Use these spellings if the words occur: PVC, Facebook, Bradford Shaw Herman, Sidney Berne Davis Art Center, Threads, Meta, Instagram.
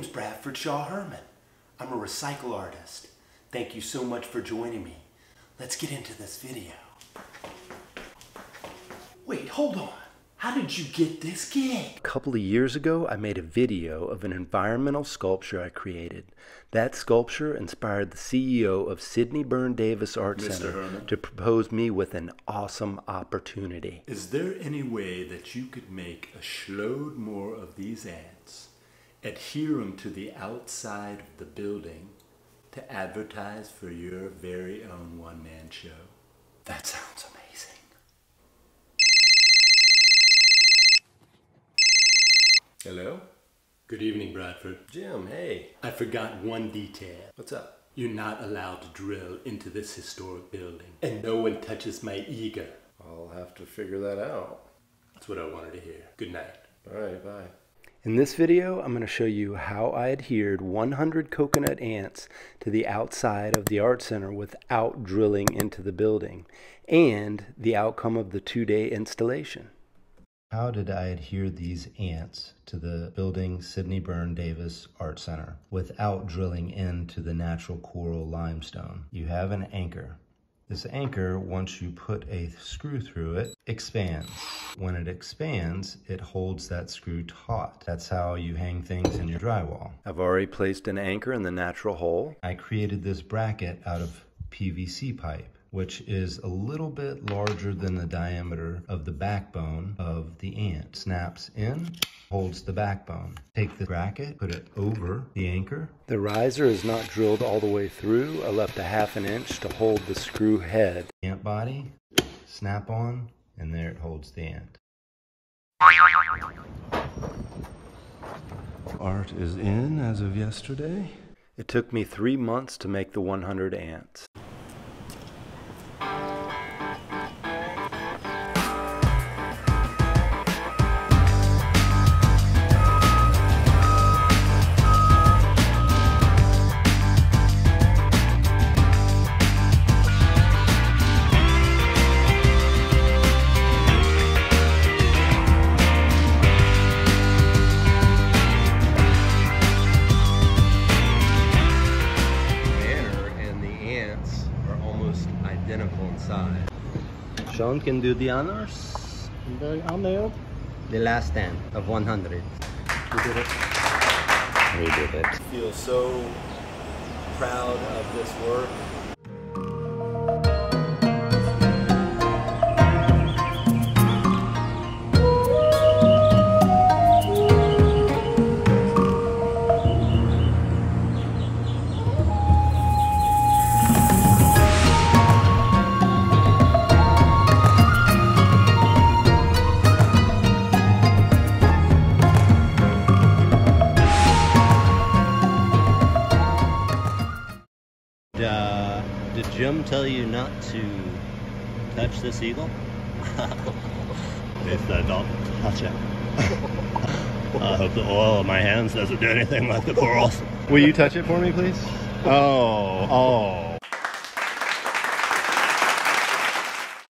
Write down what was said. name's Bradford Shaw Herman. I'm a recycle artist. Thank you so much for joining me. Let's get into this video. Wait, hold on. How did you get this gig? A couple of years ago, I made a video of an environmental sculpture I created. That sculpture inspired the CEO of Sidney Berne Davis Art Center to propose me with an awesome opportunity. Is there any way that you could make a shload more of these ads, adhere them to the outside of the building to advertise for your very own one-man show? That sounds amazing. Hello? Good evening, Bradford. Jim, hey. I forgot one detail. What's up? You're not allowed to drill into this historic building. And no one touches my ego. I'll have to figure that out. That's what I wanted to hear. Good night. All right, bye. In this video, I'm going to show you how I adhered 100 coconut ants to the outside of the art center without drilling into the building, and the outcome of the two-day installation. How did I adhere these ants to the building Sidney Berne Davis Art Center without drilling into the natural coral limestone? You have an anchor. This anchor, once you put a screw through it, expands. When it expands, it holds that screw taut. That's how you hang things in your drywall. I've already placed an anchor in the natural hole. I created this bracket out of PVC pipe, which is a little bit larger than the diameter of the backbone of the ant. Snaps in, holds the backbone. Take the bracket, put it over the anchor. The riser is not drilled all the way through. I left a ½ inch to hold the screw head. Ant body, snap on, and there it holds the ant. Art is in as of yesterday. It took me 3 months to make the 100 ants. Inside. Sean can do the honors. I nailed the last 10 of 100. We did it. We did it. I feel so proud of this work. Did Jim tell you not to touch this eagle? If I don't touch it, I hope the oil on my hands doesn't do anything like the corals. Will you touch it for me, please? Oh.